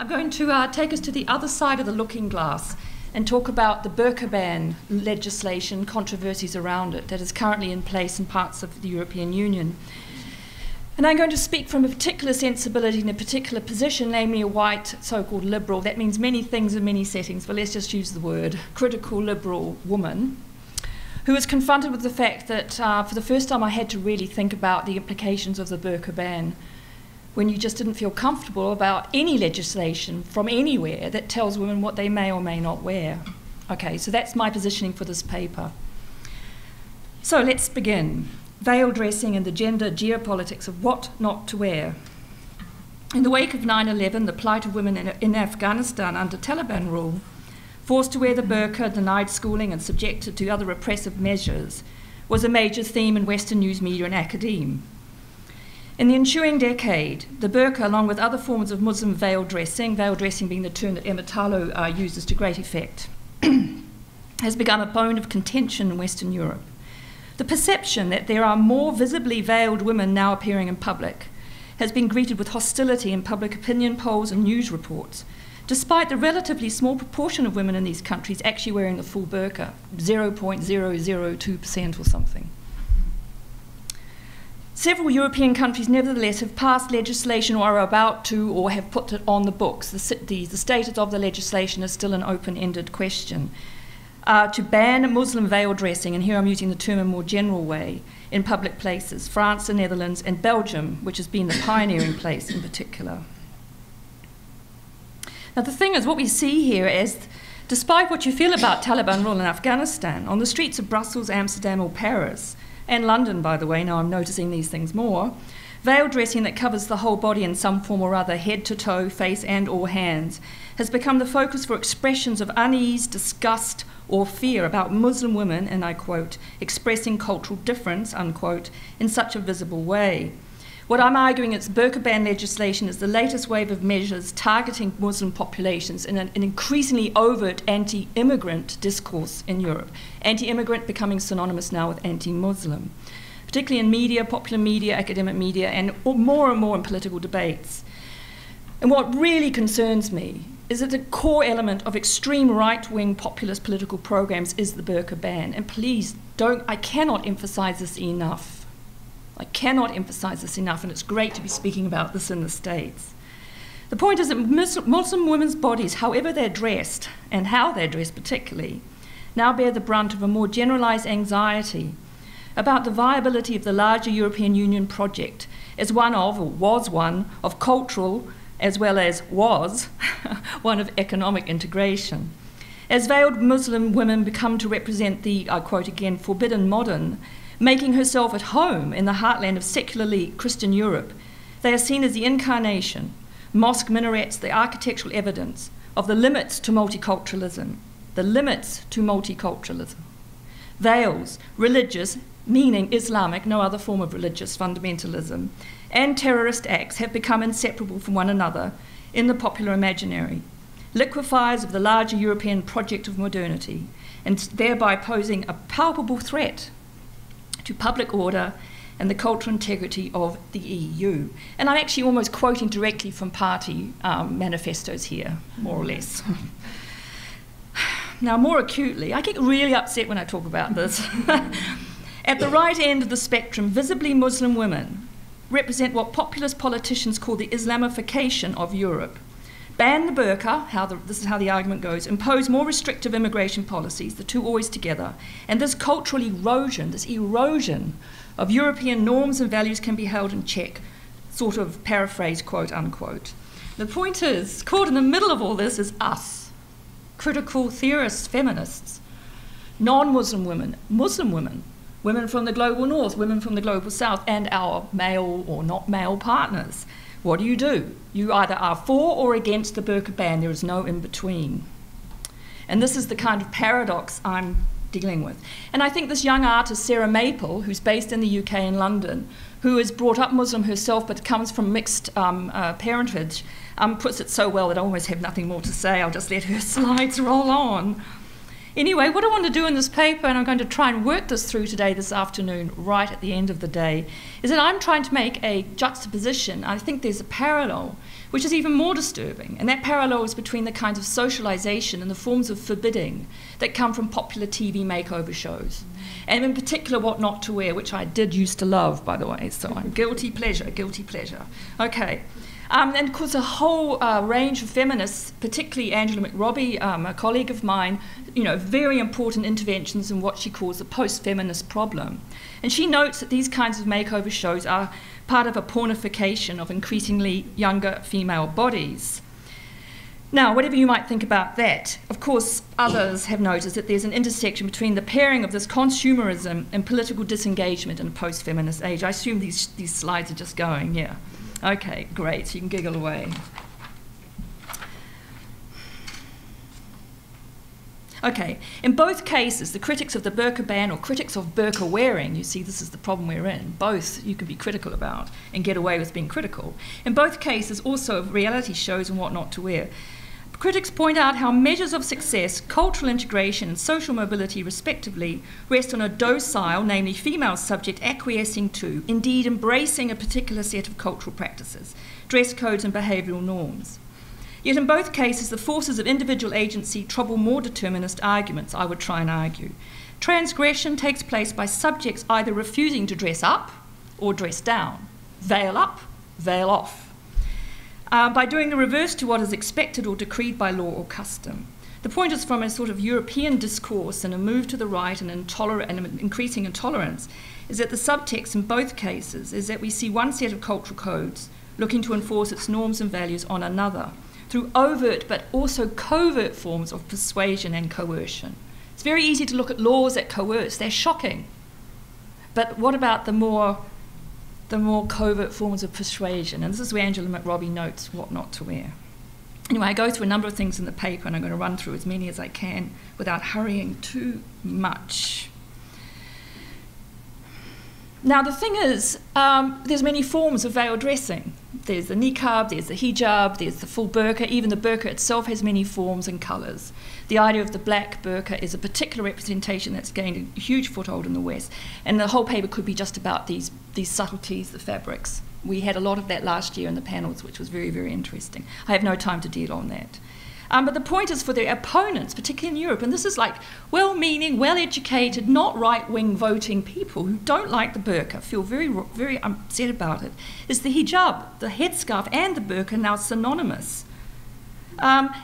I'm going to take us to the other side of the looking glass and talk about the burqa ban legislation, controversies around it, that is currently in place in parts of the European Union. And I'm going to speak from a particular sensibility and a particular position, namely a white so-called liberal. That means many things in many settings, but let's just use the word critical liberal woman, who was confronted with the fact that for the first time I had to really think about the implications of the burqa ban, when you just didn't feel comfortable about any legislation from anywhere that tells women what they may or may not wear. Okay, so that's my positioning for this paper. So let's begin. Veil dressing and the gender geopolitics of what not to wear. In the wake of 9/11, the plight of women in Afghanistan under Taliban rule, forced to wear the burqa, denied schooling and subjected to other repressive measures, was a major theme in Western news media and academe. In the ensuing decade, the burqa, along with other forms of Muslim veil dressing being the term that Emma Tarlo uses to great effect, has become a bone of contention in Western Europe. The perception that there are more visibly veiled women now appearing in public has been greeted with hostility in public opinion polls and news reports, despite the relatively small proportion of women in these countries actually wearing the full burqa, 0.002% or something. Several European countries nevertheless have passed legislation or are about to or have put it on the books. The status of the legislation is still an open-ended question. To ban Muslim veil dressing, and here I'm using the term in a more general way, in public places, France, the Netherlands, and Belgium, which has been the pioneering place in particular. Now the thing is, what we see here is, despite what you feel about Taliban rule in Afghanistan, on the streets of Brussels, Amsterdam, or Paris, and London, by the way, now I'm noticing these things more, veil dressing that covers the whole body in some form or other, head to toe, face and or hands, has become the focus for expressions of unease, disgust, or fear about Muslim women, and I quote, expressing cultural difference, unquote, in such a visible way. What I'm arguing is burqa ban legislation is the latest wave of measures targeting Muslim populations in an increasingly overt anti-immigrant discourse in Europe. Anti-immigrant becoming synonymous now with anti-Muslim, particularly in media, popular media, academic media, and more in political debates. And what really concerns me is that the core element of extreme right-wing populist political programs is the burqa ban. And please, I cannot emphasize this enough. I cannot emphasize this enough, and it's great to be speaking about this in the States. The point is that Muslim women's bodies, however they're dressed, and how they're dressed particularly, now bear the brunt of a more generalized anxiety about the viability of the larger European Union project as one of, or was one, of cultural, as well as was one of economic integration. As veiled Muslim women become to represent the, I quote again, forbidden modern, making herself at home in the heartland of secularly Christian Europe, they are seen as the incarnation, mosque minarets, the architectural evidence of the limits to multiculturalism, the limits to multiculturalism. Veils, religious, meaning Islamic, no other form of religious fundamentalism, and terrorist acts have become inseparable from one another in the popular imaginary, liquefiers of the larger European project of modernity, and thereby posing a palpable threat to public order and the cultural integrity of the EU. And I'm actually almost quoting directly from party manifestos here, more or less. Now, more acutely, I get really upset when I talk about this. At the right end of the spectrum, visibly Muslim women represent what populist politicians call the Islamification of Europe. Ban the burqa, this is how the argument goes, impose more restrictive immigration policies, the two always together, and this cultural erosion, this erosion of European norms and values can be held in check, sort of paraphrase, quote unquote. The point is, caught in the middle of all this is us, critical theorists, feminists, non-Muslim women, Muslim women, women from the global north, women from the global south, and our male or not male partners. What do? You either are for or against the burqa ban. There is no in between. And this is the kind of paradox I'm dealing with. And I think this young artist, Sarah Maple, who's based in the UK in London, who is brought up Muslim herself but comes from mixed parentage, puts it so well that I almost have nothing more to say. I'll just let her slides roll on. Anyway, what I want to do in this paper, and I'm going to try and work this through today, this afternoon, right at the end of the day, is that I'm trying to make a juxtaposition. I think there's a parallel, which is even more disturbing, and that parallel is between the kinds of socialization and the forms of forbidding that come from popular TV makeover shows, and in particular what not to wear, which I did used to love, by the way, so I'm guilty pleasure, guilty pleasure. Okay. And of course, a whole range of feminists, particularly Angela McRobbie, a colleague of mine, you know, very important interventions in what she calls the post-feminist problem. And she notes that these kinds of makeover shows are part of a pornification of increasingly younger female bodies. Now, whatever you might think about that, of course, others have noticed that there's an intersection between the pairing of this consumerism and political disengagement in a post-feminist age. I assume these slides are just going, yeah. Okay, great, so you can giggle away. Okay, in both cases, the critics of the burqa ban or critics of burqa wearing, you see this is the problem we're in, both you can be critical about and get away with being critical. In both cases, also of reality shows and what not to wear. Critics point out how measures of success, cultural integration and social mobility respectively rest on a docile, namely female subject, acquiescing to, indeed embracing a particular set of cultural practices, dress codes and behavioural norms. Yet in both cases, the forces of individual agency trouble more determinist arguments, I would try and argue. Transgression takes place by subjects either refusing to dress up or dress down, veil up, veil off. By doing the reverse to what is expected or decreed by law or custom. The point is from a sort of European discourse and a move to the right and an increasing intolerance is that the subtext in both cases is that we see one set of cultural codes looking to enforce its norms and values on another through overt but also covert forms of persuasion and coercion. It's very easy to look at laws that coerce, they're shocking. But what about the more covert forms of persuasion? And this is where Angela McRobbie notes what not to wear. Anyway, I go through a number of things in the paper and I'm going to run through as many as I can without hurrying too much. Now the thing is, there's many forms of veil dressing. There's the niqab, there's the hijab, there's the full burqa, even the burqa itself has many forms and colours. The idea of the black burqa is a particular representation that's gained a huge foothold in the West, and the whole paper could be just about these subtleties, the fabrics. We had a lot of that last year in the panels, which was very, very interesting. I have no time to deal on that. But the point is for their opponents, particularly in Europe, and this is like well-meaning, well-educated, not right-wing voting people who don't like the burqa, feel very, very upset about it, is the hijab, the headscarf and the burqa now synonymous.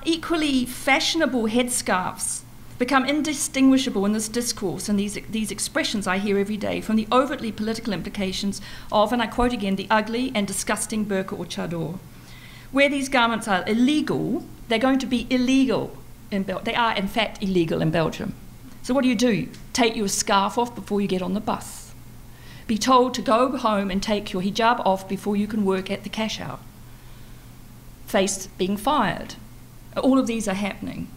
Equally fashionable headscarves become indistinguishable in this discourse and these expressions I hear every day from the overtly political implications of, and I quote again, the ugly and disgusting burqa or chador. Where these garments are illegal, they're going to be illegal in Belgium. They are, in fact, illegal in Belgium. So what do? You take your scarf off before you get on the bus. Be told to go home and take your hijab off before you can work at the cash out. Face being fired. All of these are happening.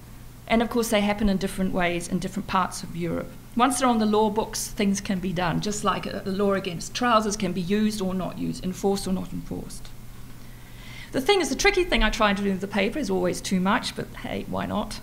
And of course, they happen in different ways in different parts of Europe. Once they're on the law books, things can be done, just like a law against trousers can be used or not used, enforced or not enforced. The thing is, the tricky thing I try to do with the paper is always too much, but hey, why not?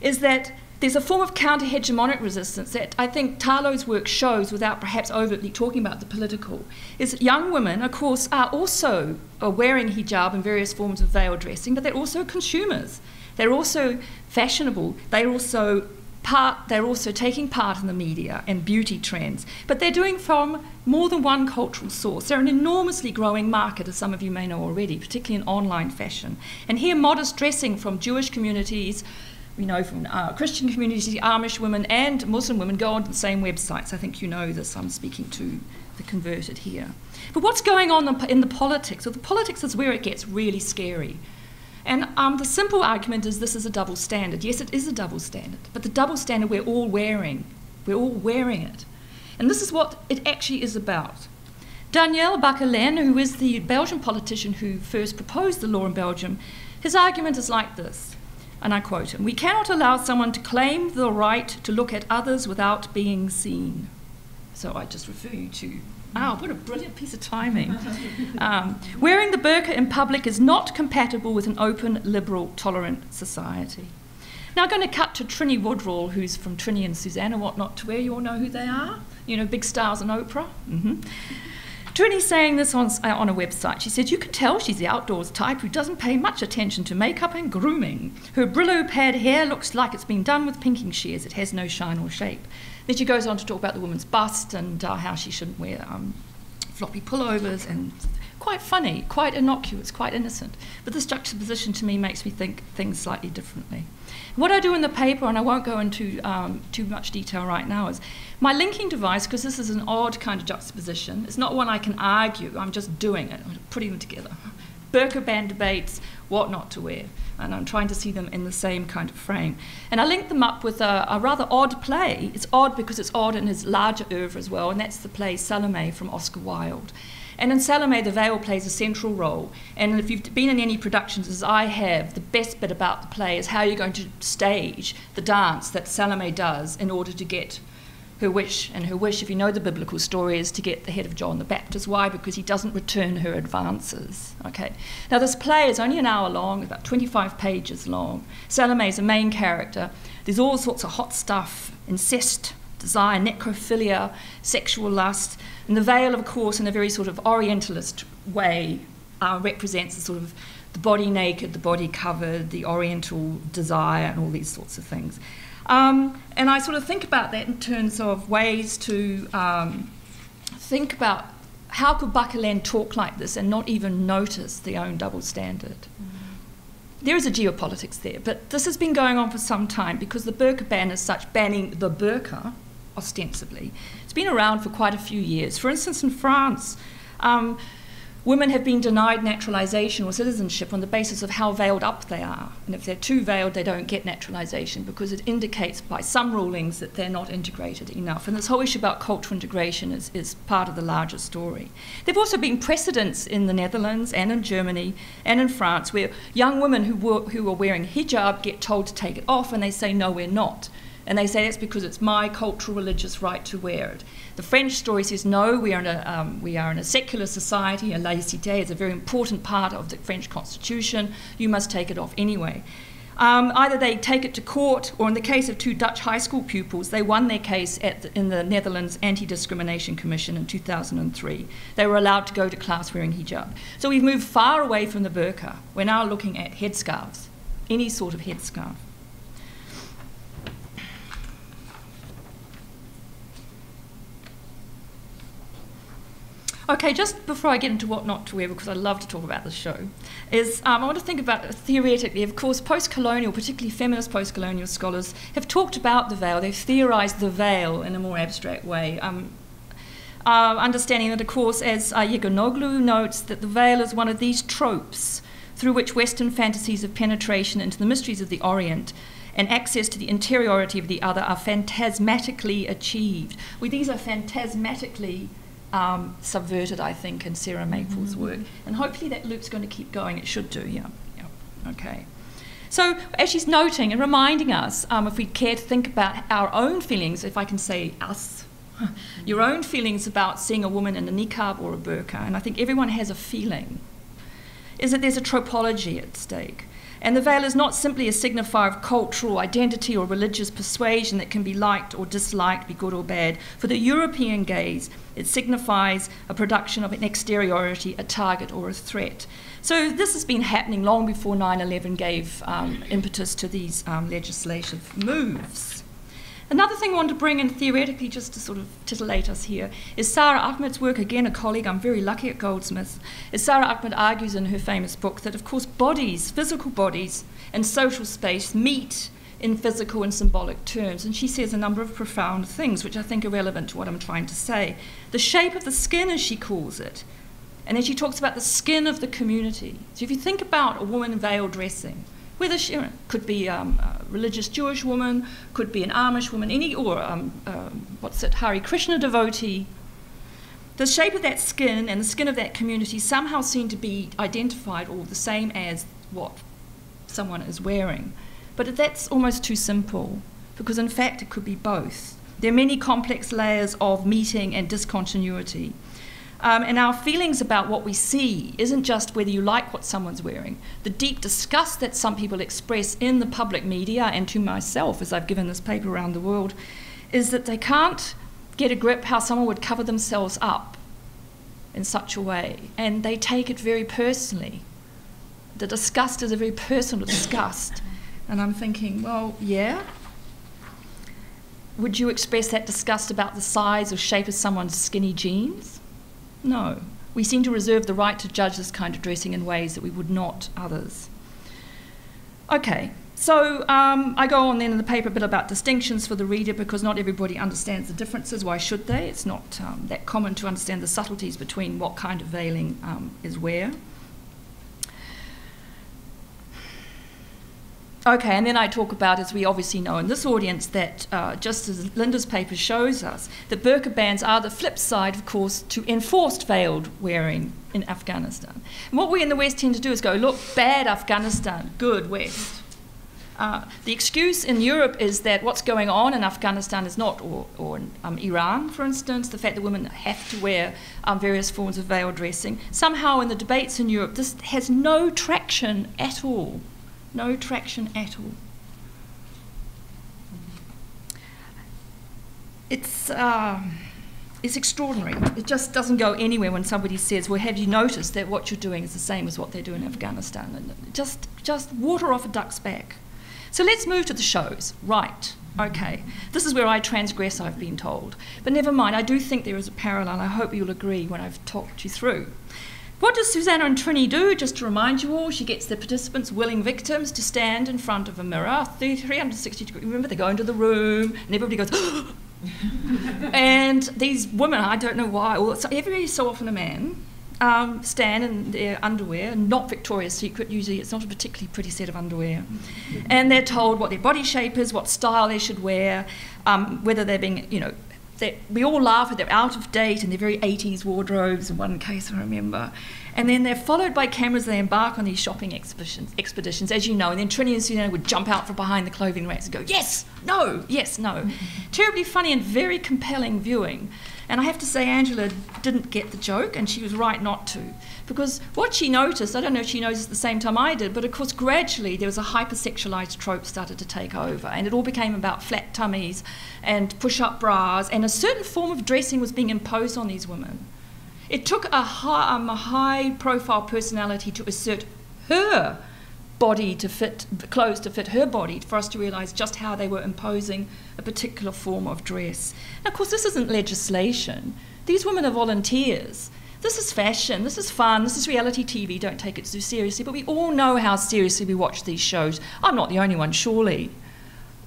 Is that there's a form of counter-hegemonic resistance that I think Tarlo's work shows without perhaps overtly talking about the political, is that young women, of course, are also wearing hijab and various forms of veil dressing, but they're also consumers. They're also fashionable. They're also taking part in the media and beauty trends, but they're doing from more than one cultural source. They're an enormously growing market, as some of you may know already, particularly in online fashion. And here, modest dressing from Jewish communities, you know, from Christian communities, Amish women and Muslim women go on to the same websites. I think you know this, I'm speaking to the converted here. But what's going on in the politics? Well, the politics is where it gets really scary. And the simple argument is this is a double standard. Yes, it is a double standard, but the double standard we're all wearing. We're all wearing it. And this is what it actually is about. Daniel Bacquelaine, who is the Belgian politician who first proposed the law in Belgium, his argument is like this, and I quote him, "We cannot allow someone to claim the right to look at others without being seen." So I just refer you to what a brilliant piece of timing. Wearing the burqa in public is not compatible with an open, liberal, tolerant society. Now I'm going to cut to Trinny Woodruff, who's from Trinny and Suzanne and whatnot, to where you all know who they are. You know, big stars and Oprah. Mm-hmm. Trinny's saying this on a website. She said, you can tell she's the outdoors type who doesn't pay much attention to makeup and grooming. Her Brillo pad hair looks like it's been done with pinking shears. It has no shine or shape. Then she goes on to talk about the woman's bust and how she shouldn't wear floppy pullovers, and quite funny, quite innocuous, quite innocent. But this juxtaposition to me makes me think things slightly differently. What I do in the paper, and I won't go into too much detail right now, is my linking device, because this is an odd kind of juxtaposition. It's not one I can argue. I'm just doing it. I'm putting them together. Burqa ban debates, what not to wear. And I'm trying to see them in the same kind of frame. And I link them up with a rather odd play. It's odd because it's odd in his larger oeuvre as well, and that's the play Salome from Oscar Wilde. And in Salome, the veil plays a central role. And if you've been in any productions, as I have, the best bit about the play is how you're going to stage the dance that Salome does in order to get her wish. And her wish, if you know the biblical story, is to get the head of John the Baptist. Why? Because he doesn't return her advances. Okay. Now, this play is only an hour long, about 25 pages long. Salome is the main character. There's all sorts of hot stuff, incest, desire, necrophilia, sexual lust. And the veil, of course, in a very sort of orientalist way, represents the sort of the body naked, the body covered, the oriental desire, and all these sorts of things. And I sort of think about that in terms of ways to think about how could Bacquelaine talk like this and not even notice the own double standard. There is a geopolitics there, but this has been going on for some time because the burqa ban is such, banning the burqa, ostensibly. It's been around for quite a few years. For instance, in France, women have been denied naturalization or citizenship on the basis of how veiled up they are. And if they're too veiled, they don't get naturalization because it indicates by some rulings that they're not integrated enough. And this whole issue about cultural integration is part of the larger story. There have also been precedents in the Netherlands and in Germany and in France where young women who are wearing hijab get told to take it off and they say, no, we're not. And they say that's because it's my cultural religious right to wear it. The French story says, no, we are in a secular society, and laïcité is a very important part of the French constitution. You must take it off anyway. Either they take it to court, or in the case of two Dutch high school pupils, they won their case in the Netherlands Anti-Discrimination Commission in 2003. They were allowed to go to class wearing hijab. So we've moved far away from the burqa. We're now looking at headscarves, any sort of headscarf. Okay, just before I get into what not to wear, because I love to talk about this show, is I want to think about theoretically. Of course, post-colonial, particularly feminist post-colonial scholars, have talked about the veil. They've theorised the veil in a more abstract way, understanding that, of course, as Yeganoglu notes, that the veil is one of these tropes through which Western fantasies of penetration into the mysteries of the Orient and access to the interiority of the other are phantasmatically achieved. Well, these are phantasmatically subverted, I think, in Sarah Maple's work. And hopefully that loop's going to keep going. It should do, yeah. Okay. So as she's noting and reminding us, if we care to think about our own feelings, if I can say us, your own feelings about seeing a woman in a niqab or a burqa, and I think everyone has a feeling, is that there's a tropology at stake. And the veil is not simply a signifier of cultural identity or religious persuasion that can be liked or disliked, be good or bad. For the European gaze, it signifies a production of an exteriority, a target or a threat. So this has been happening long before 9/11 gave impetus to these legislative moves. Another thing I want to bring in theoretically, just to sort of titillate us here, is Sara Ahmed's work, again a colleague I'm very lucky at Goldsmiths, is Sara Ahmed argues in her famous book that of course bodies, physical bodies and social space meet in physical and symbolic terms, and she says a number of profound things which I think are relevant to what I'm trying to say. The shape of the skin, as she calls it, and then she talks about the skin of the community. So if you think about a woman veil dressing, whether she could be a religious Jewish woman, could be an Amish woman, any, or Hare Krishna devotee. The shape of that skin and the skin of that community somehow seem to be identified all the same as what someone is wearing. But that's almost too simple, because in fact it could be both. There are many complex layers of meeting and discontinuity. And our feelings about what we see isn't just whether you like what someone's wearing. The deep disgust that some people express in the public media, and to myself as I've given this paper around the world, is that they can't get a grip how someone would cover themselves up in such a way. And they take it very personally. The disgust is a very personal disgust. And I'm thinking, well, yeah. Would you express that disgust about the size or shape of someone's skinny jeans? No. We seem to reserve the right to judge this kind of dressing in ways that we would not others. Okay, so I go on then in the paper a bit about distinctions for the reader, because not everybody understands the differences. Why should they? It's not that common to understand the subtleties between what kind of veiling is where. Okay, and then I talk about, as we obviously know in this audience, that just as Linda's paper shows us, that burqa bans are the flip side, of course, to enforced veiled wearing in Afghanistan. And what we in the West tend to do is go, look, bad Afghanistan, good West. The excuse in Europe is that what's going on in Afghanistan is not, or in Iran, for instance, the fact that women have to wear various forms of veil dressing. Somehow in the debates in Europe, this has no traction at all. No traction at all. It's extraordinary. It just doesn't go anywhere when somebody says, well, have you noticed that what you're doing is the same as what they do in Afghanistan? And just water off a duck's back. So let's move to the shows. Right, okay. This is where I transgress, I've been told. But never mind, I do think there is a parallel. I hope you'll agree when I've talked you through. What does Susanna and Trinny do? Just to remind you all, she gets the participants, willing victims, to stand in front of a mirror, 360 degrees. Remember, they go into the room, and everybody goes, oh! And these women, I don't know why, every so often a man, stand in their underwear, not Victoria's Secret, usually it's not a particularly pretty set of underwear. And they're told what their body shape is, what style they should wear, whether they're being, you know, we all laugh at their out of date and their very 80s wardrobes in one case, I remember. And then they're followed by cameras and they embark on these shopping expeditions, as you know. And then Trinny and Susanna would jump out from behind the clothing racks and go, yes, no, yes, no. Terribly funny and very compelling viewing. And I have to say, Angela didn't get the joke, and she was right not to. Because what she noticed, I don't know if she noticed at the same time I did, but of course gradually there was a hypersexualized trope started to take over, and it all became about flat tummies and push-up bras, and a certain form of dressing was being imposed on these women. It took a high-profile personality to assert her body to fit, clothes to fit her body, for us to realise just how they were imposing a particular form of dress. And of course, this isn't legislation. These women are volunteers. This is fashion, this is fun, this is reality TV, don't take it too seriously, but we all know how seriously we watch these shows. I'm not the only one, surely.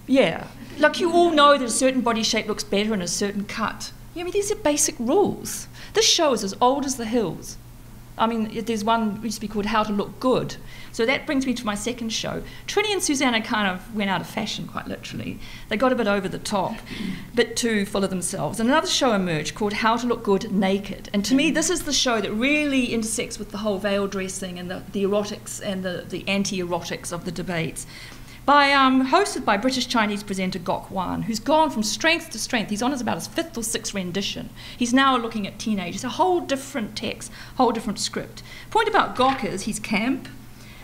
Yeah, like you all know that a certain body shape looks better in a certain cut. Yeah, I mean, these are basic rules. This show is as old as the hills. I mean, there's one used to be called How to Look Good. So that brings me to my second show. Trinny and Susanna kind of went out of fashion, quite literally. They got a bit over the top, a bit too full of themselves. And another show emerged called How to Look Good Naked. And to me, this is the show that really intersects with the whole veil dressing and the erotics and the anti-erotics of the debates. Hosted by British Chinese presenter Gok Wan, who's gone from strength to strength. He's on about his fifth or sixth rendition. He's now looking at teenagers, a whole different text, whole different script. Point about Gok is he's camp,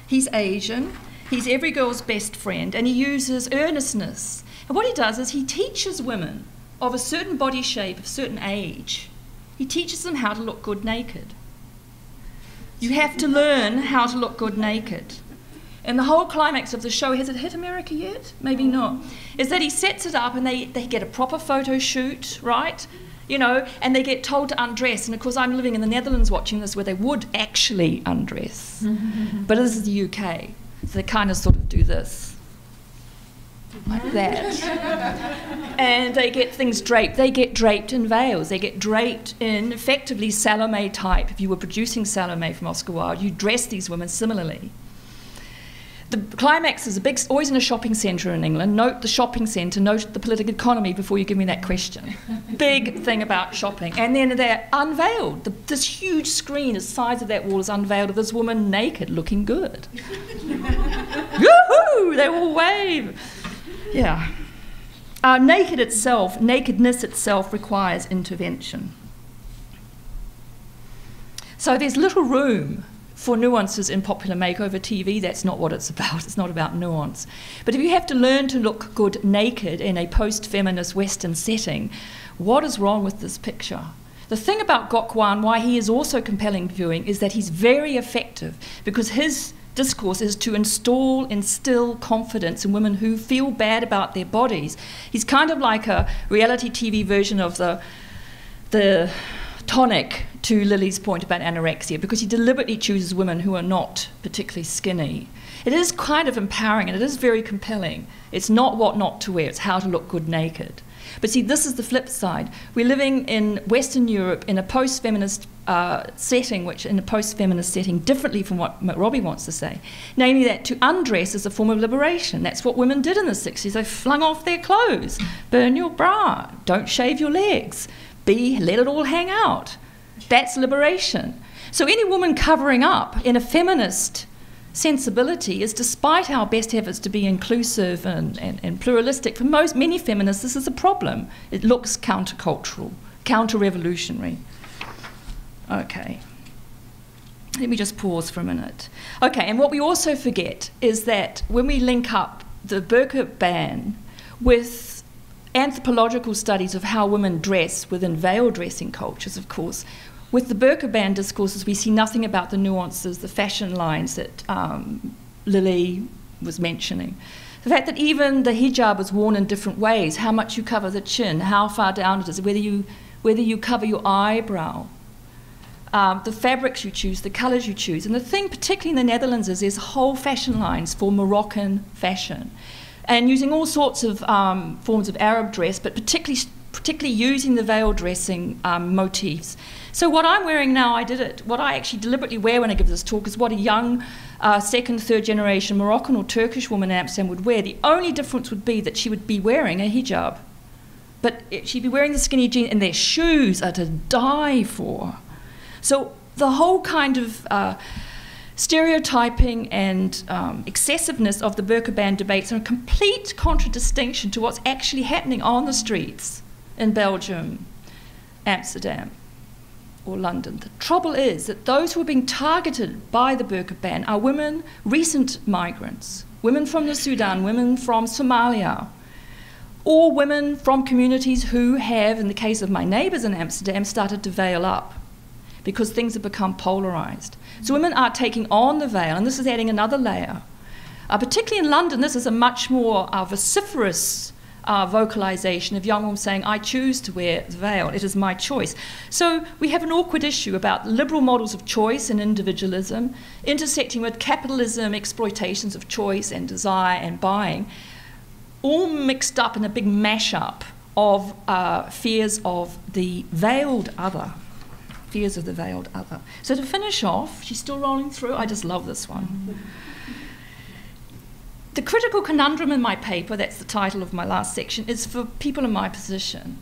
he's Asian, he's every girl's best friend, and he uses earnestness. And what he does is he teaches women of a certain body shape, of a certain age. He teaches them how to look good naked. You have to learn how to look good naked. And the whole climax of the show, has it hit America yet? Maybe not. Is that he sets it up and they get a proper photo shoot, right? You know, and they get told to undress. And of course, I'm living in the Netherlands watching this where they would actually undress. But this is the UK. So they kind of sort of do this. Like that. And they get things draped. They get draped in veils. They get draped in effectively Salome type. If you were producing Salome from Oscar Wilde, you dress these women similarly. The climax is always in a shopping centre in England. Note the shopping centre, note the political economy before you give me that question. Big thing about shopping. And then they're unveiled. This huge screen, the size of that wall is unveiled of this woman naked, looking good. Yoo-hoo! They all wave. Yeah. Nakedness itself requires intervention. So there's little room for nuances in popular makeover TV. That's not what it's about. It's not about nuance. But if you have to learn to look good naked in a post-feminist Western setting, what is wrong with this picture? The thing about Gok Wan, why he is also compelling viewing, is that he's very effective because his discourse is to instill confidence in women who feel bad about their bodies. He's kind of like a reality TV version of the tonic to Lily's point about anorexia, because he deliberately chooses women who are not particularly skinny. It is kind of empowering and it is very compelling. It's not what not to wear, it's how to look good naked. But see, this is the flip side. We're living in Western Europe in a post-feminist setting, differently from what McRobbie wants to say, namely that to undress is a form of liberation. That's what women did in the 60s. They flung off their clothes, burn your bra, don't shave your legs, let it all hang out. That's liberation. So any woman covering up in a feminist sensibility is, despite our best efforts to be inclusive and pluralistic, for many feminists this is a problem. It looks countercultural, counter-revolutionary. Okay, let me just pause for a minute. Okay, and what we also forget is that when we link up the burqa ban with anthropological studies of how women dress within veil dressing cultures, of course, with the burqa ban discourses, we see nothing about the nuances, the fashion lines that Lily was mentioning. The fact that even the hijab is worn in different ways, how much you cover the chin, how far down it is, whether you cover your eyebrow, the fabrics you choose, the colors you choose. And the thing, particularly in the Netherlands, is there's whole fashion lines for Moroccan fashion, and using all sorts of forms of Arab dress, but particularly using the veil dressing motifs. So what I'm wearing now, what I actually deliberately wear when I give this talk is what a young second, third generation Moroccan or Turkish woman in Amsterdam would wear. The only difference would be that she would be wearing a hijab, but she'd be wearing the skinny jean, and their shoes are to die for. So the whole kind of stereotyping and excessiveness of the burqa ban debates are a complete contradistinction to what's actually happening on the streets in Belgium, Amsterdam, or London. The trouble is that those who are being targeted by the burqa ban are women, recent migrants, women from the Sudan, women from Somalia, or women from communities who have, in the case of my neighbours in Amsterdam, started to veil up, because things have become polarised. So women are taking on the veil, and this is adding another layer. Particularly in London, this is a much more vociferous vocalisation of young women saying, I choose to wear the veil, it is my choice. So we have an awkward issue about liberal models of choice and individualism intersecting with capitalism, exploitations of choice and desire and buying, all mixed up in a big mash-up of fears of the veiled other. Fears of the veiled other. So to finish off, she's still rolling through, I just love this one. The critical conundrum in my paper, that's the title of my last section, is for people in my position.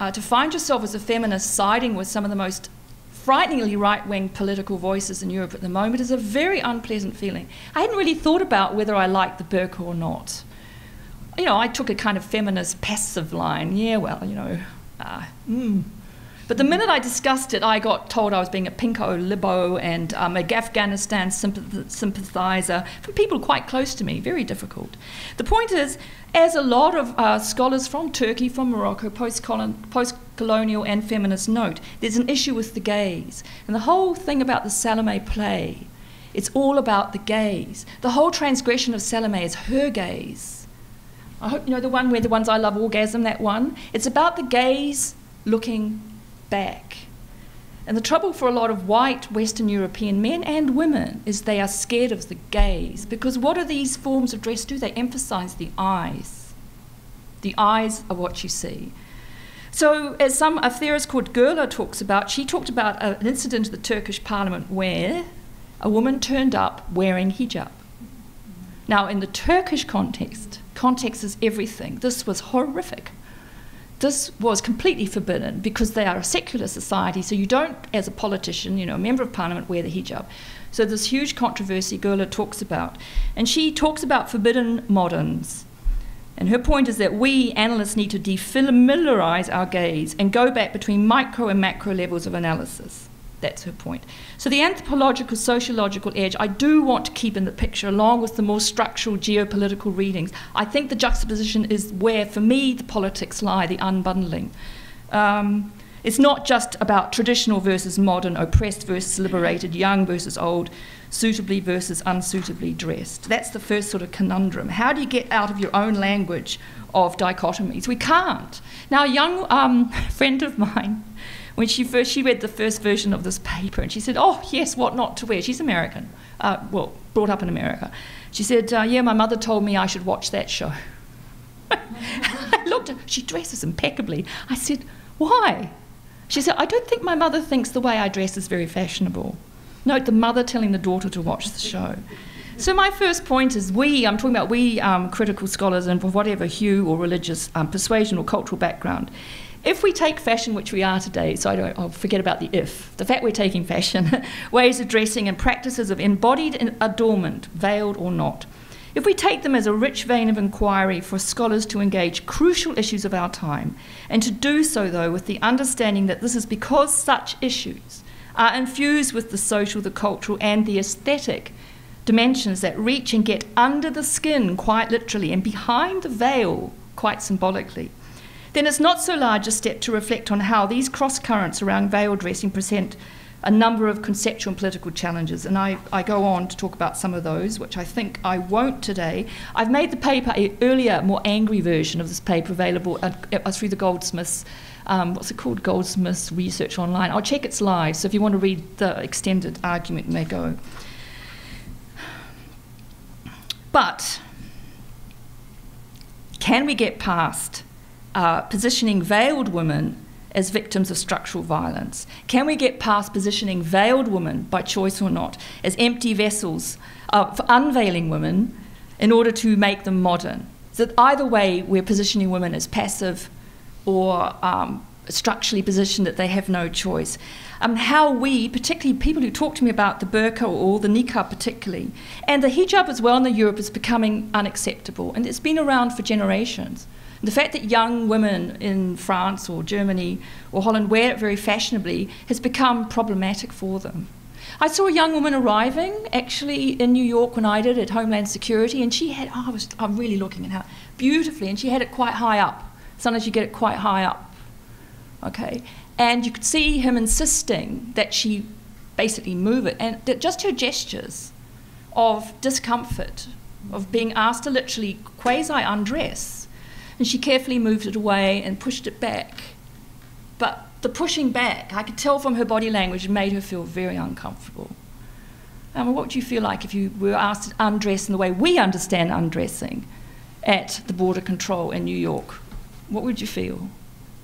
To find yourself as a feminist siding with some of the most frighteningly right-wing political voices in Europe at the moment is a very unpleasant feeling. I hadn't really thought about whether I liked the burqa or not. You know, I took a kind of feminist passive line, yeah, well, you know, But the minute I discussed it, I got told I was being a pinko libo and a Afghanistan sympathiser from people quite close to me. Very difficult. The point is, as a lot of scholars from Turkey, from Morocco, post-colonial and feminist note, there's an issue with the gaze. And the whole thing about the Salome play, it's all about the gaze. The whole transgression of Salome is her gaze. I hope you know the one where the ones I love orgasm, that one. It's about the gaze looking back. And the trouble for a lot of white Western European men and women is they are scared of the gaze, because what do these forms of dress do? They emphasize the eyes. The eyes are what you see. So as a theorist called Göhler talks about, she talked about an incident in the Turkish parliament where a woman turned up wearing hijab. Now in the Turkish context, context is everything. This was horrific. This was completely forbidden because they are a secular society, so you don't, as a politician, you know, a member of parliament, wear the hijab. So this huge controversy Göhler talks about. And she talks about forbidden moderns. And her point is that we analysts need to defamiliarize our gaze and go back between micro and macro levels of analysis. That's her point. So the anthropological, sociological edge I do want to keep in the picture, along with the more structural geopolitical readings. I think the juxtaposition is where, for me, the politics lie, the unbundling. It's not just about traditional versus modern, oppressed versus liberated, young versus old, suitably versus unsuitably dressed. That's the first sort of conundrum. How do you get out of your own language of dichotomies? We can't. Now, a young friend of mine, when she read the first version of this paper, and she said, oh, yes, what not to wear. She's American, well, brought up in America. She said, yeah, my mother told me I should watch that show. I looked at her. She dresses impeccably. I said, why? She said, I don't think my mother thinks the way I dress is very fashionable. Note the mother telling the daughter to watch the show. So my first point is we, I'm talking about we critical scholars and whatever hue or religious persuasion or cultural background, if we take fashion, which we are today, so I'll forget about the if, the fact we're taking fashion, ways of dressing and practices of embodied adornment, veiled or not, if we take them as a rich vein of inquiry for scholars to engage crucial issues of our time, and to do so, though, with the understanding that this is because such issues are infused with the social, the cultural, and the aesthetic dimensions that reach and get under the skin, quite literally, and behind the veil, quite symbolically, then it's not so large a step to reflect on how these cross-currents around veil dressing present a number of conceptual and political challenges. And I go on to talk about some of those, which I think I won't today. I've made the paper, an earlier, more angry version of this paper available through the Goldsmiths, what's it called, Goldsmiths Research Online. I'll check it's live, so if you want to read the extended argument, you may go. But can we get past positioning veiled women as victims of structural violence? Can we get past positioning veiled women, by choice or not, as empty vessels for unveiling women in order to make them modern? So that either way, we're positioning women as passive or structurally positioned that they have no choice. How we, particularly people who talk to me about the burqa or the niqab particularly, and the hijab as well in Europe is becoming unacceptable, and it's been around for generations. The fact that young women in France or Germany or Holland wear it very fashionably has become problematic for them. I saw a young woman arriving, actually, in New York when I did at Homeland Security, and she had, oh, I'm really looking at her, beautifully, and she had it quite high up. Sometimes you get it quite high up, okay? And you could see him insisting that she basically move it, and just her gestures of discomfort, of being asked to literally quasi-undress. And she carefully moved it away and pushed it back. But the pushing back, I could tell from her body language, made her feel very uncomfortable. What would you feel like if you were asked to undress in the way we understand undressing at the border control in New York? What would you feel?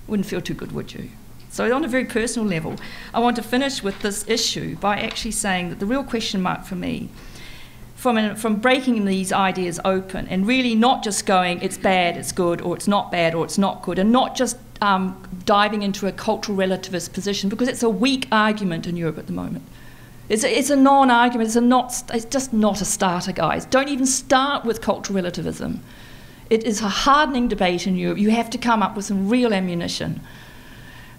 Wouldn't feel too good, would you? So on a very personal level, I want to finish with this issue by actually saying that the real question mark for me from breaking these ideas open and really not just going, it's bad, it's good, or it's not bad, or it's not good, and not just diving into a cultural relativist position, because it's a weak argument in Europe at the moment. It's a non-argument, it's just not a starter, guys. Don't even start with cultural relativism. It is a hardening debate in Europe. You have to come up with some real ammunition.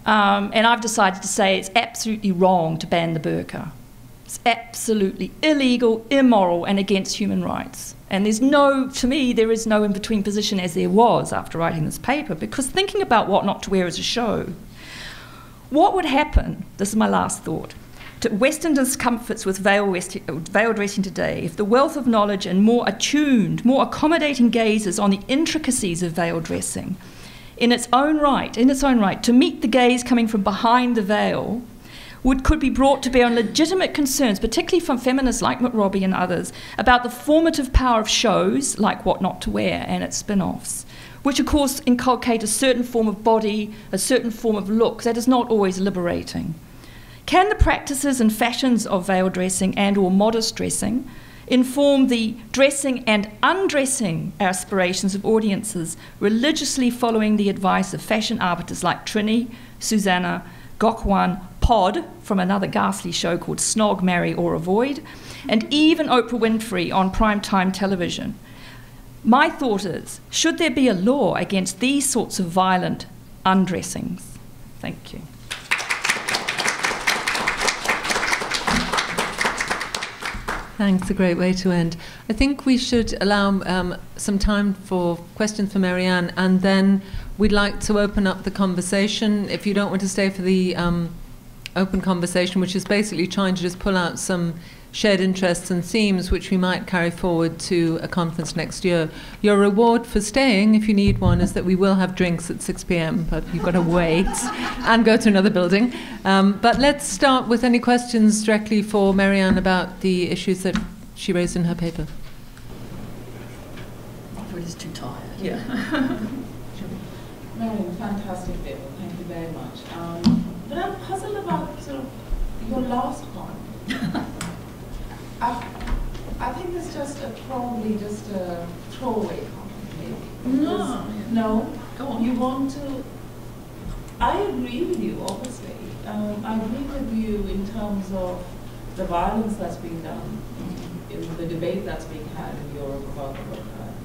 And I've decided to say it's absolutely wrong to ban the burqa. It's absolutely illegal, immoral, and against human rights. And there's no, to me, there is no in-between position, as there was after writing this paper, because thinking about what not to wear as a show, what would happen, this is my last thought, to Western discomforts with veil dressing today if the wealth of knowledge and more attuned, more accommodating gazes on the intricacies of veil dressing in its own right, to meet the gaze coming from behind the veil, could be brought to bear on legitimate concerns, particularly from feminists like McRobbie and others, about the formative power of shows like What Not to Wear and its spin-offs, which of course inculcate a certain form of body, a certain form of look that is not always liberating. Can the practices and fashions of veil dressing and or modest dressing inform the dressing and undressing aspirations of audiences religiously following the advice of fashion arbiters like Trinny, Susanna, Gok Wan, Pod, from another ghastly show called Snog, Marry or Avoid, and even Oprah Winfrey on primetime television? My thought is, should there be a law against these sorts of violent undressings? Thank you. Thanks, a great way to end. I think we should allow some time for questions for Marianne, and then we'd like to open up the conversation. If you don't want to stay for the open conversation, which is basically trying to just pull out some shared interests and themes which we might carry forward to a conference next year. Your reward for staying, if you need one, is that we will have drinks at 6 p.m., but you've got to wait and go to another building. But let's start with any questions directly for Marianne about the issues that she raised in her paper. Alfred is too tired. Yeah. Marianne, fantastic paper. Thank you very much. But I'm puzzled about sort of your last one. I think it's just probably just a throwaway comment. Maybe. No. No? Go on. You want to... I agree with you, obviously. I agree with you in terms of the violence that's being done, in the debate that's being had in Europe about the World Cup.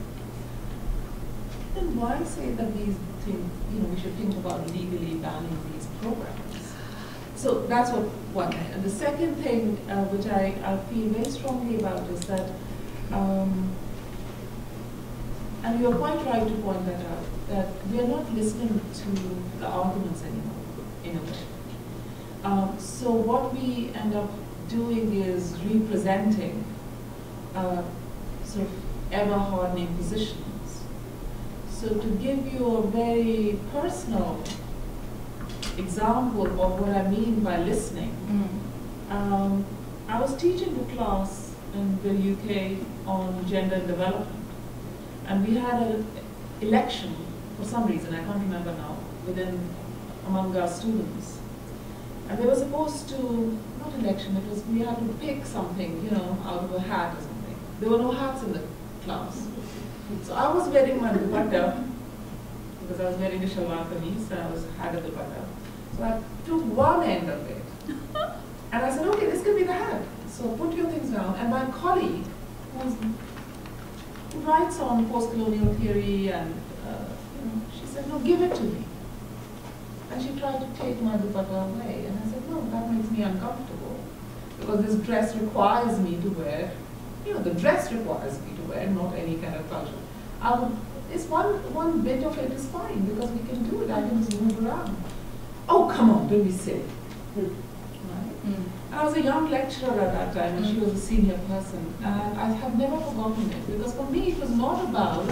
Then why say that these things, you know, we should think about legally banning these programs? So that's what one thing. And the second thing, which I feel very strongly about, is that, and you're quite right to point that out, that we are not listening to the arguments anymore, in a way. So what we end up doing is representing sort of ever-hardening positions. So to give you a very personal example of what I mean by listening. Mm. I was teaching a class in the UK on gender and development, and we had an election for some reason, I can't remember now, among our students. And they were supposed to, not election, it was we had to pick something, you know, out of a hat or something. There were no hats in the class. So I was wearing my dupatta, because I was wearing a shalwar kameez, so I was had a dupatta. So I took one end of it, and I said, okay, this could be the hat. So put your things down. And my colleague, who writes on post-colonial theory, and you know, she said, no, give it to me. And she tried to take my dupatta away. And I said, no, that makes me uncomfortable, because this dress requires me to wear, you know, the dress requires me to wear, not any kind of culture. It's one bit of it is fine, because we can do it, I can just move around. Oh, come on, don't be silly. Right? Mm. And I was a young lecturer at that time, and she was a senior person, and I have never forgotten it, because for me it was not about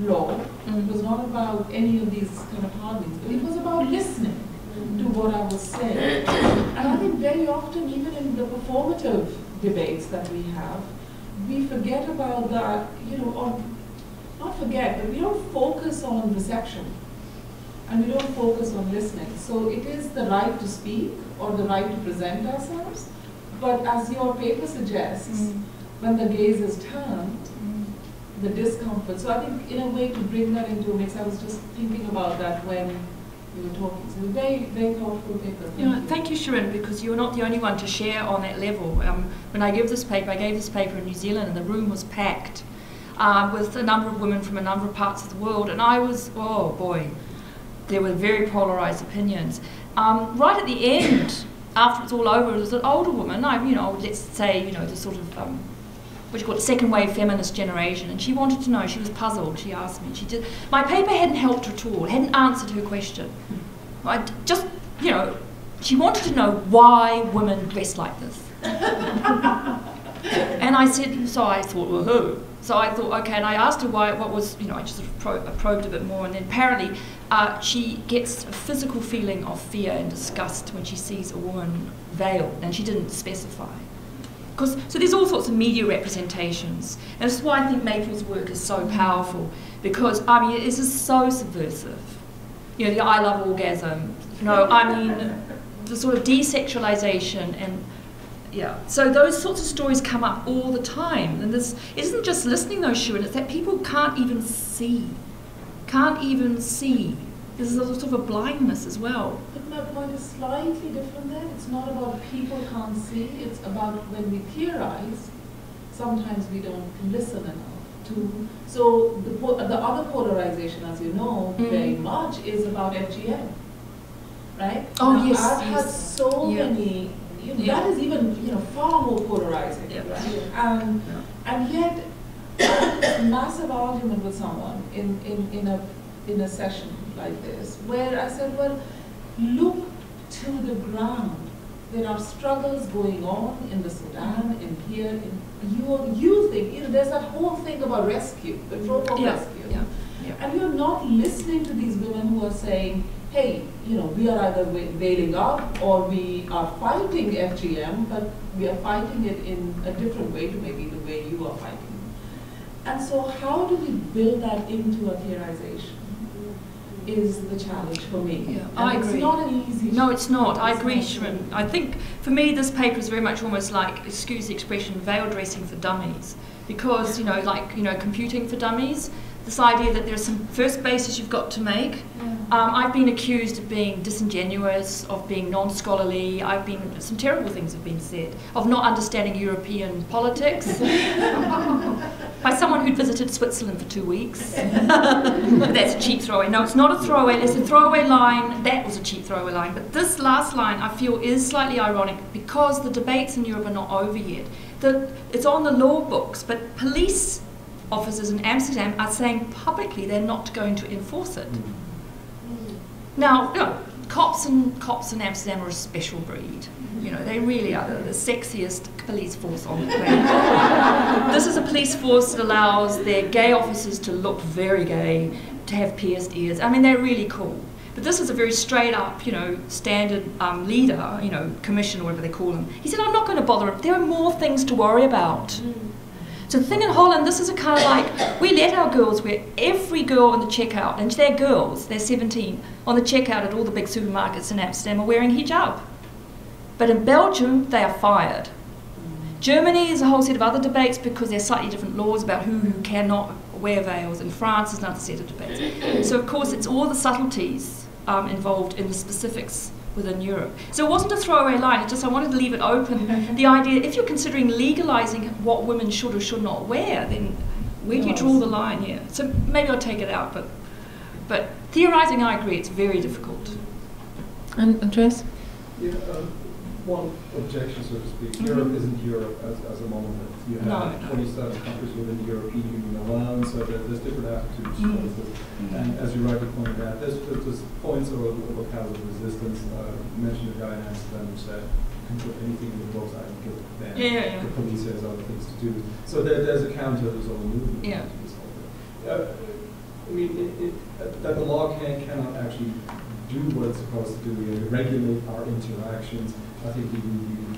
law, it was not about any of these kind of harmonies, but it was about listening to what I was saying. And I think very often, even in the performative debates that we have, we forget about that, you know, or not forget, but we don't focus on reception. And we don't focus on listening. So it is the right to speak or the right to present ourselves. But as your paper suggests, when the gaze is turned, the discomfort. So I think in a way to bring that into a mix, I was just thinking about that when we were talking. So very, very thoughtful paper. Thank you, Sharon, because you're not the only one to share on that level. When I gave this paper, I gave this paper in New Zealand, and the room was packed with a number of women from a number of parts of the world. And I was, oh boy. There were very polarised opinions. Right at the end, after it was all over, it was an older woman, let's say, the sort of, what you call it, second wave feminist generation, and she wanted to know, she was puzzled, she asked me, my paper hadn't helped her at all, hadn't answered her question. She wanted to know why women dress like this. And I said, so I thought, well, who? So I thought, okay, and I asked her why, what was, I just sort of probed a bit more, and then apparently she gets a physical feeling of fear and disgust when she sees a woman veiled, and she didn't specify. So there's all sorts of media representations, and this is why I think Maple's work is so powerful, because, it is just so subversive. The I love orgasm, the sort of desexualization and... Yeah, so those sorts of stories come up all the time, and this isn't just listening though, Sharon, it's that people can't even see. There's a sort of a blindness as well. But my point is slightly different there. It's not about people can't see, it's about when we theorize, sometimes we don't listen enough to. So the other polarization, as you know, very much is about FGM, right? Oh, now, yes. I've had so many you know, yeah. that is even far more polarizing. Yeah. Right? Yeah. And yet, a massive argument with someone in a session like this, where I said, well, look to the ground. There are struggles going on in the Sudan, in here. You think, there's that whole thing about rescue, the trope of rescue. Yeah. Yeah. And you're not listening to these women who are saying, hey, we are either bailing up or we are fighting FGM, but we are fighting it in a different way to maybe the way you are fighting it. And so how do we build that into a theorization? Is the challenge for me. Yeah, I agree. It's not an easy. No, it's not. I agree, Sharon. I think for me this paper is very much almost like, excuse the expression, veil dressing for dummies, because computing for dummies. This idea that there's some first basis you've got to make. Yeah. I've been accused of being disingenuous, of being non-scholarly. Some terrible things have been said of not understanding European politics. By someone who'd visited Switzerland for 2 weeks. That's a cheap throwaway. No, it's not a throwaway, it's a throwaway line. That was a cheap throwaway line. But this last line, I feel, is slightly ironic because the debates in Europe are not over yet. It's on the law books, but police officers in Amsterdam are saying publicly they're not going to enforce it. Mm. Now, no, cops in Amsterdam are a special breed. They really are the sexiest police force on the planet. This is a police force that allows their gay officers to look very gay, to have pierced ears. I mean, they're really cool. But this is a very straight-up, standard leader, commission or whatever they call him. He said, I'm not going to bother him. There are more things to worry about. Mm. So the thing in Holland, this is a kind of like, we let our girls wear every girl on the checkout, and they're girls, they're 17, on the checkout at all the big supermarkets in Amsterdam are wearing hijab. But in Belgium, they are fired. Germany is a whole set of other debates because there are slightly different laws about who cannot wear veils. In France, there's another set of debates. So of course, it's all the subtleties involved in the specifics within Europe. So it wasn't a throwaway line, it's just I wanted to leave it open. The idea, if you're considering legalizing what women should or should not wear, then where do you draw the line here? Yeah. So maybe I'll take it out, but theorizing, I agree, it's very difficult. And Andreas? Yeah, one objection, so to speak. Mm-hmm. Europe isn't Europe as a monument. You have 27 countries within the European Union alone, so there's different attitudes. Mm-hmm. And as you rightly pointed out, there's points of locales of resistance. You mentioned a guy in Amsterdam who said, you can put anything in the books, I can give it then. The police has other things to do. So there's a counter, there's a movement. Yeah. I mean, that the law cannot actually do what it's supposed to do, regulate our interactions. I think we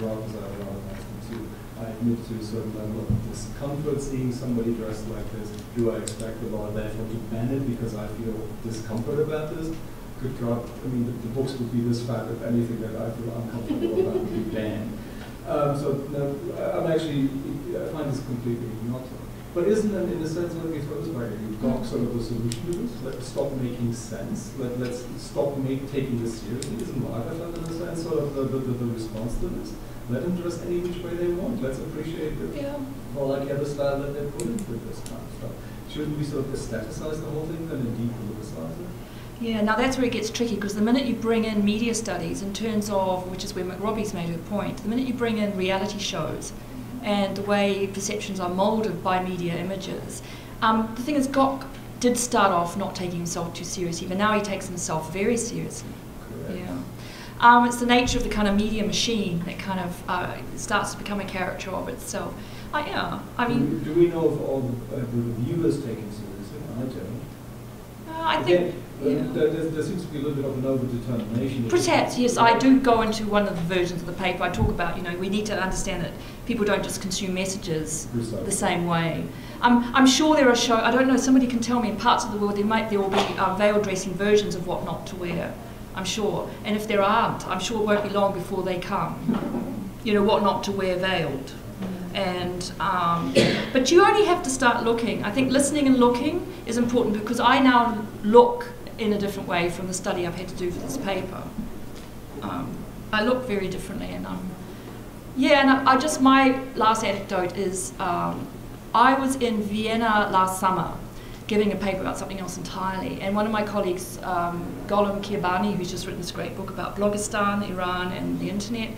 brought this out a lot of times too. I admit to a certain level of discomfort seeing somebody dressed like this. Do I expect the law therefore to ban it because I feel discomfort about this? Good God, I mean, the books would be this fat if anything that I feel uncomfortable about would be banned. So no, I find this completely ignoble. But isn't that, in a sense, let me throw this back at you, Gok, sort of the solution to this? Let's stop making sense. Let's stop taking this seriously. Isn't Margaret, in a sense, sort of the response to this? Let them dress any which way they want. Let's appreciate the Volacava style that they're put into this kind of stuff. Shouldn't we sort of aestheticize the whole thing, then indeed politicize it? Yeah, now that's where it gets tricky, because the minute you bring in media studies in terms of, which is where McRobbie's made her point, the minute you bring in reality shows and the way perceptions are moulded by media images, the thing is Gok did start off not taking himself too seriously, but now he takes himself very seriously. Correct. Yeah. It's the nature of the kind of media machine that kind of starts to become a caricature of itself. I mean... Do we know if all the reviewers taken seriously? I don't. I think... There seems to be a little bit of an over-determination. Perhaps, yes, I do go into one of the versions of the paper. I talk about, we need to understand that people don't just consume messages the same way. I'm sure there are I don't know, somebody can tell me, in parts of the world there will be veil-dressing versions of what not to wear. I'm sure, and if there aren't, I'm sure it won't be long before they come. What not to wear veiled, and but you only have to start looking. I think listening and looking is important because I now look in a different way from the study I've had to do for this paper. I look very differently, and I just my last anecdote is I was in Vienna last summer, giving a paper about something else entirely. And one of my colleagues, Gholam Kiarbani, who's just written this great book about Blogistan, Iran, and the internet,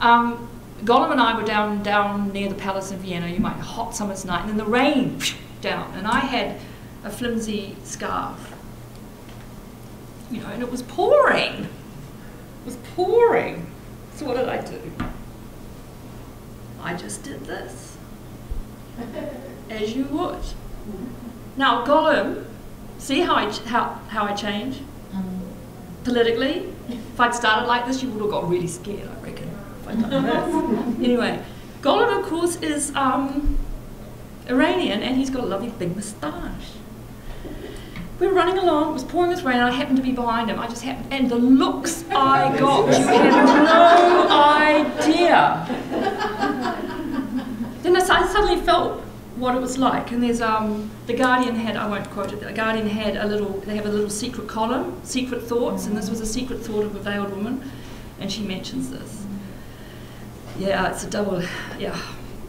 Gholam and I were down near the palace in Vienna, you might, a hot summer's night, and then the rain down, and I had a flimsy scarf, you know, and it was pouring. It was pouring. So what did I do? I just did this, as you would. Now, Gholam, see how I change? Politically, if I'd started like this, you would have got really scared, I reckon, if I'd done this. Anyway, Gholam, of course, is Iranian, and he's got a lovely big moustache. We were running along, it was pouring with rain, and I happened to be behind him. I just happened, and the looks I got, you have no idea. Then I suddenly felt what it was like, and there's, the Guardian had, I won't quote it, the Guardian had a little, they have a little secret column, secret thoughts, and this was a secret thought of a veiled woman, and she mentions this. Yeah, it's a double, yeah.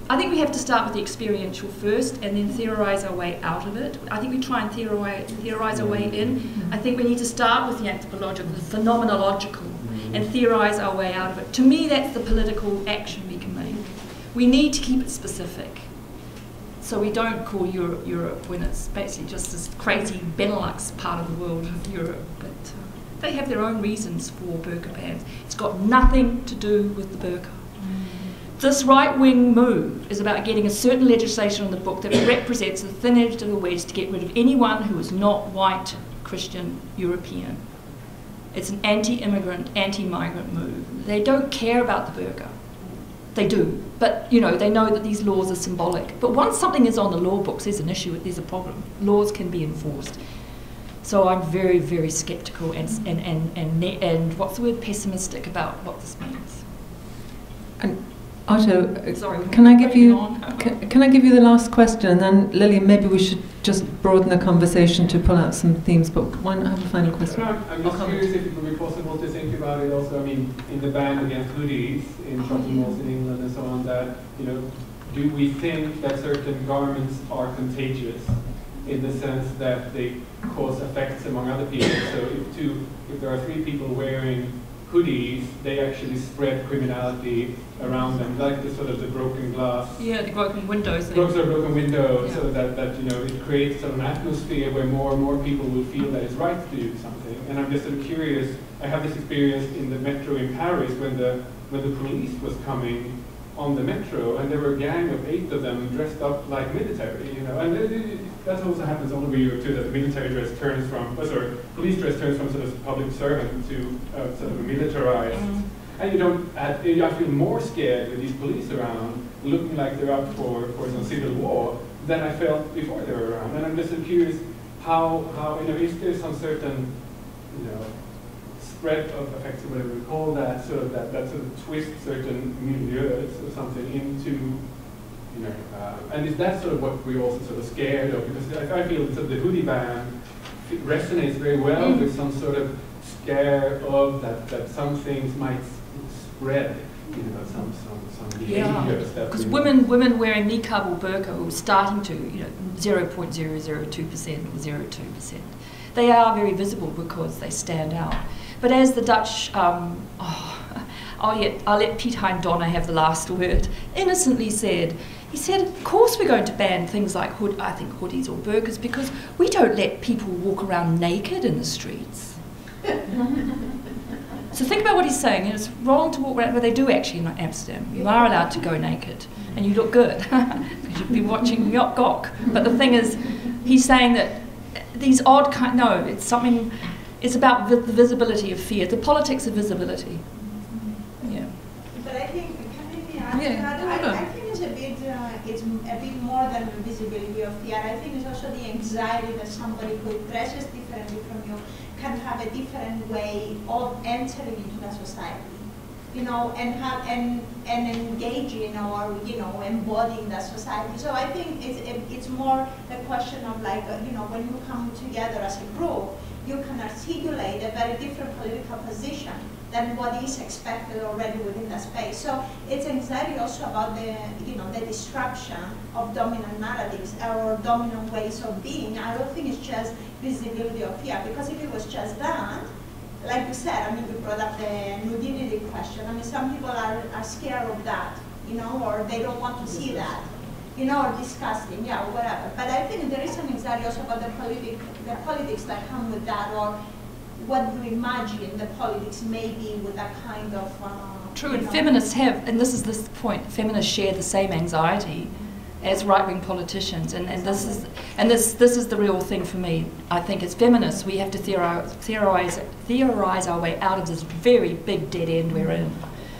I think we have to start with the experiential first and then theorise our way out of it. I think we try and theorise our way in. I think we need to start with the anthropological, the phenomenological, and theorise our way out of it. To me, that's the political action we can make. We need to keep it specific. So we don't call Europe, Europe when it's basically just this crazy Benelux part of the world of Europe. But they have their own reasons for burqa bans. It's got nothing to do with the burqa. This right-wing move is about getting a certain legislation on the book that represents the thin edge of the wedge to get rid of anyone who is not white, Christian, European. It's an anti-immigrant, anti-migrant move. They don't care about the burqa. They do, but you know, they know that these laws are symbolic. But once something is on the law books, there's an issue, there's a problem. Laws can be enforced. So I'm very, very sceptical and what's the word, pessimistic about what this means. And Otto, sorry, can I give you can I give you the last question, and then Lillian, maybe we should just broaden the conversation to pull out some themes. But why not have a final question? No, I'm just curious if it would be possible to think about it also. I mean, in the ban against hoodies in shopping malls in England and so on, that you know, do we think that certain garments are contagious in the sense that they cause effects among other people? So if there are 3 people wearing hoodies, they actually spread criminality around them, like the sort of the broken glass. Yeah, the broken windows. Broken windows, yeah. So that you know, it creates sort of an atmosphere where more and more people will feel that it's right to do something. And I'm just sort of curious. I have this experience in the metro in Paris when the police was coming on the metro, and there were a gang of 8 of them dressed up like military. You know, and that also happens all over Europe too. That the military dress turns from, police dress turns from sort of public servant to sort of a militarized. And you don't. I feel more scared with these police around, looking like they're up for some civil war, than I felt before they were around. And I'm just curious how you know, if there's some certain, you know, spread of effects, or whatever we call that, sort of that sort of twist certain milieux or something into, you know, and is that sort of what we're also sort of scared of? Because I feel sort of the hoodie ban, it resonates very well with some sort of scare of that some things might spread, you know, some behaviors. Yeah, because women wearing niqab or burqa are starting to, you know, 0.002% or 0.2%. They are very visible because they stand out. But as the Dutch, I'll let Piet Hein Donner have the last word, innocently said, he said, of course we're going to ban things like hoodies or burqas because we don't let people walk around naked in the streets. So think about what he's saying. You know, it's wrong to walk around, but they do actually in Amsterdam. You are allowed to go naked and you look good. You should be watching Gok. But the thing is, he's saying that these odd kind, no, it's something. It's about the visibility of fear, the politics of visibility. Yeah. But I think, can I ask that? I think it's a bit more than the visibility of fear. I think it's also the anxiety that somebody who dresses differently from you can have a different way of entering into the society, you know, and engaging or, you know, embodying that society. So I think it's more a question of like, you know, when you come together as a group, you can articulate a very different political position than what is expected already within the space. So it's anxiety also about the, you know, the disruption of dominant narratives or dominant ways of being. I don't think it's just visibility of fear, because if it was just that, like you said, I mean, you brought up the nudity question. I mean, some people are scared of that, you know, or they don't want to see that, you know, or disgusting, yeah, or whatever. But I think there is some anxiety also about the politics that come with that, or what you imagine the politics may be with that kind of... True, and feminists have, and this is this point, feminists share the same anxiety as right-wing politicians, and this is the real thing for me. I think as feminists, we have to theorize our way out of this very big dead end we're in.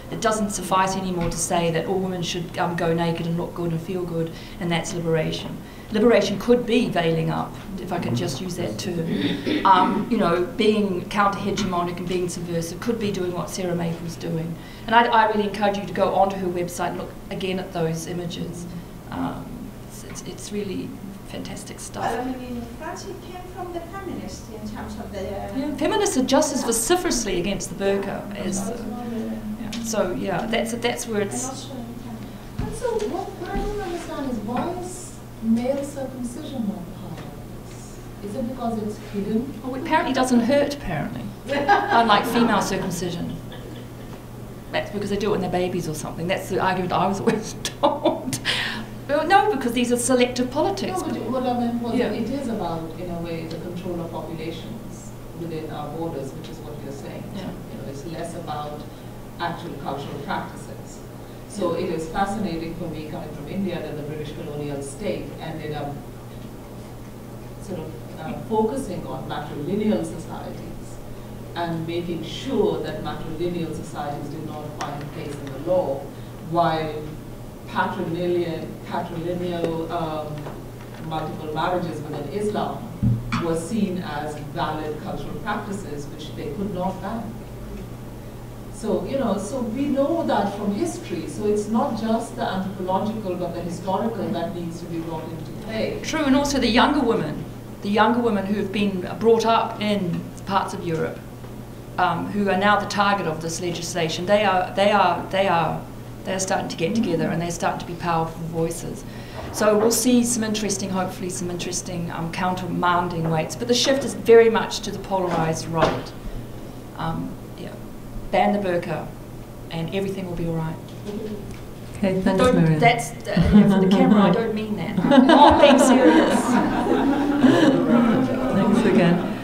It doesn't suffice anymore to say that all women should go naked and look good and feel good, and that's liberation. Liberation could be veiling up, if I could just use that term. You know, being counter-hegemonic and being subversive could be doing what Sarah Maple's doing. And I really encourage you to go onto her website and look again at those images. It's really fantastic stuff. I mean, in France it came from the feminists in terms of the... yeah, feminists are just as vociferously against the burqa as... So yeah, that's where it's. And so what I don't understand is why is male circumcision not part of this? Is it because it's hidden? Well, it apparently doesn't hurt. Apparently, unlike female circumcision. That's because they do it when they're babies or something. That's the argument I was always told. But no, because these are selective politics. No, but what I meant was yeah. It is about, in a way, the control of populations within our borders, which is what you're saying. Yeah. You know, it's less about actual cultural practices. So it is fascinating for me, coming from India, that the British colonial state ended up sort of focusing on matrilineal societies and making sure that matrilineal societies did not find a place in the law, while patrilineal multiple marriages within Islam were seen as valid cultural practices which they could not ban. So, you know, so we know that from history. So it's not just the anthropological, but the historical that needs to be brought into play. True, and also the younger women who have been brought up in parts of Europe, who are now the target of this legislation. They are starting to get together, and they're starting to be powerful voices. So we'll see some interesting, hopefully, some interesting countermanding weights. But the shift is very much to the polarized right. Ban the burqa, and everything will be all right. Okay, thanks, Miriam. That's for the camera. I don't mean that. I'm being serious. Thanks again.